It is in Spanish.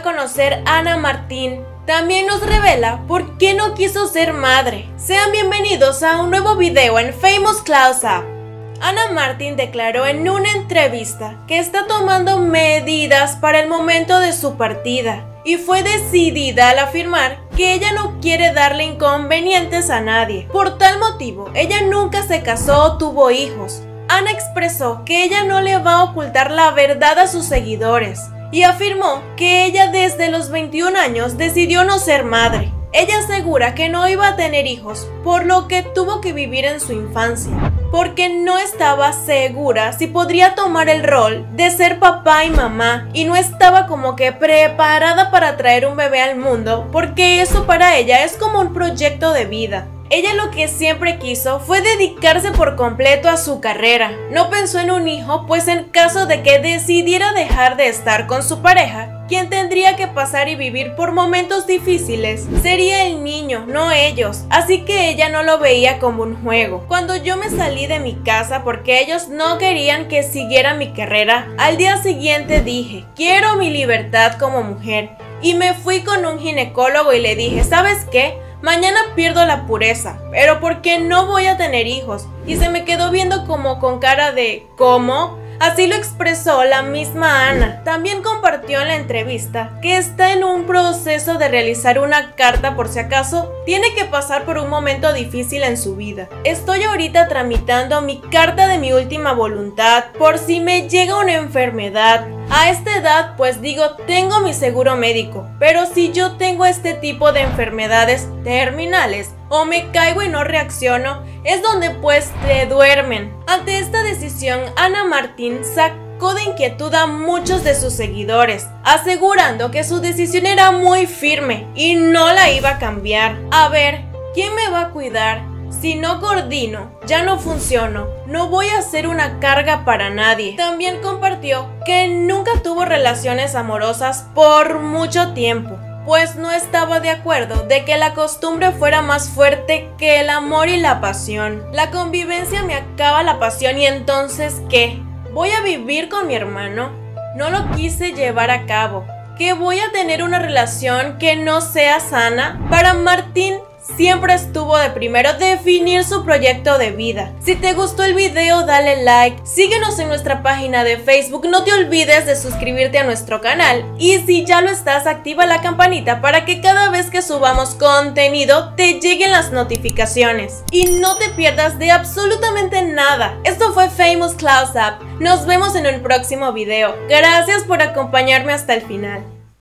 a conocer Ana Martín, también nos revela por qué no quiso ser madre. Sean bienvenidos a un nuevo video en Famous Close Up. Ana Martín declaró en una entrevista que está tomando medidas para el momento de su partida y fue decidida al afirmar que ella no quiere darle inconvenientes a nadie. Por tal motivo, ella nunca se casó o tuvo hijos. Ana expresó que ella no le va a ocultar la verdad a sus seguidores y afirmó que ella desde los 21 años decidió no ser madre. Ella asegura que no iba a tener hijos, por lo que tuvo que vivir en su infancia, porque no estaba segura si podría tomar el rol de ser papá y mamá, y no estaba como que preparada para traer un bebé al mundo, porque eso para ella es como un proyecto de vida. Ella lo que siempre quiso fue dedicarse por completo a su carrera. No pensó en un hijo, pues en caso de que decidiera dejar de estar con su pareja, quien tendría que pasar y vivir por momentos difíciles sería el niño, no ellos. Así que ella no lo veía como un juego. Cuando yo me salí de mi casa porque ellos no querían que siguiera mi carrera, al día siguiente dije, quiero mi libertad como mujer. Y me fui con un ginecólogo y le dije, ¿sabes qué? Mañana pierdo la pureza, pero porque no voy a tener hijos. Y se me quedó viendo como con cara de ¿cómo? Así lo expresó la misma Ana. También compartió en la entrevista que está en un proceso de realizar una carta por si acaso tiene que pasar por un momento difícil en su vida. Estoy ahorita tramitando mi carta de mi última voluntad por si me llega una enfermedad. A esta edad pues digo, tengo mi seguro médico, pero si yo tengo este tipo de enfermedades terminales o me caigo y no reacciono, es donde pues te duermen. Ante esta decisión, Ana Martín sacó de inquietud a muchos de sus seguidores, asegurando que su decisión era muy firme y no la iba a cambiar. A ver, ¿quién me va a cuidar? Si no coordino, ya no funciono, no voy a ser una carga para nadie. También compartió que nunca tuvo relaciones amorosas por mucho tiempo, pues no estaba de acuerdo de que la costumbre fuera más fuerte que el amor y la pasión. La convivencia me acaba la pasión y entonces ¿qué? ¿Voy a vivir con mi hermano? No lo quise llevar a cabo. ¿Que voy a tener una relación que no sea sana? Para Martín siempre estuvo de primero definir su proyecto de vida. Si te gustó el video, dale like, síguenos en nuestra página de Facebook, no te olvides de suscribirte a nuestro canal y si ya lo estás, activa la campanita para que cada vez que subamos contenido te lleguen las notificaciones. Y no te pierdas de absolutamente nada. Esto fue Famous Close Up, nos vemos en un próximo video. Gracias por acompañarme hasta el final.